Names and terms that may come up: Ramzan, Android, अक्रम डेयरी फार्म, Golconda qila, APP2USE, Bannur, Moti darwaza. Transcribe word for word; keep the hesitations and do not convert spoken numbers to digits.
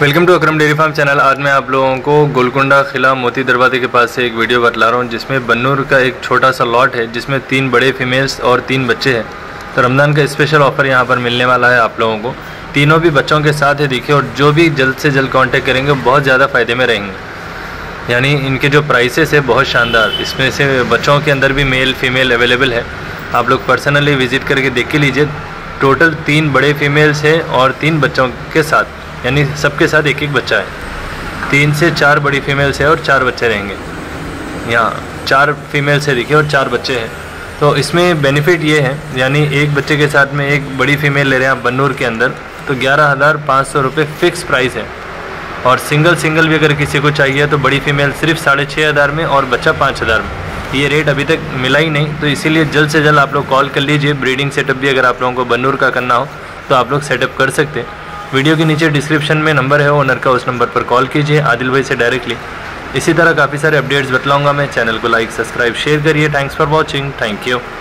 Welcome to अक्रम डेयरी फार्म channel. आज मैं आप लोगों को गोलकुंडा किला मोती दरवाजे के पास से एक वीडियो बतला रहा हूँ, जिसमें बन्नूर का एक छोटा सा लॉट है जिसमें तीन बड़े फीमेल्स और तीन बच्चे हैं। तो रमज़ान का स्पेशल ऑफ़र यहाँ पर मिलने वाला है आप लोगों को। तीनों भी बच्चों के साथ है देखिए, और जो भी जल्द से जल्द कॉन्टैक्ट करेंगे बहुत ज़्यादा फ़ायदे में रहेंगे। यानी इनके जो प्राइसेस है बहुत शानदार, इसमें से बच्चों के अंदर भी मेल फीमेल अवेलेबल है। आप लोग पर्सनली विज़िट करके देख के लीजिए। टोटल तीन बड़े फीमेल्स हैं और तीन बच्चों के साथ, यानी सबके साथ एक एक बच्चा है। तीन से चार बड़ी फीमेल्स है और चार बच्चे रहेंगे। यहाँ चार फीमेल्स है देखिए और चार बच्चे हैं। तो इसमें बेनिफिट ये है, यानी एक बच्चे के साथ में एक बड़ी फीमेल ले रहे हैं आप बन्नूर के अंदर, तो ग्यारह हज़ार पाँच सौ रुपये फ़िक्स प्राइस है। और सिंगल सिंगल भी अगर किसी को चाहिए तो बड़ी फीमेल सिर्फ साढ़े छः हज़ार में और बच्चा पाँच हज़ार में। ये रेट अभी तक मिला ही नहीं, तो इसीलिए जल्द से जल्द आप लोग कॉल कर लीजिए। ब्रीडिंग सेटअप भी अगर आप लोगों को बन्नूर का करना हो तो आप लोग सेटअप कर सकते हैं। वीडियो के नीचे डिस्क्रिप्शन में नंबर है ओनर का, उस नंबर पर कॉल कीजिए आदिल भाई से डायरेक्टली। इसी तरह काफ़ी सारे अपडेट्स बतलाऊंगा मैं। चैनल को लाइक सब्सक्राइब शेयर करिए। Thanks for watching. Thank you.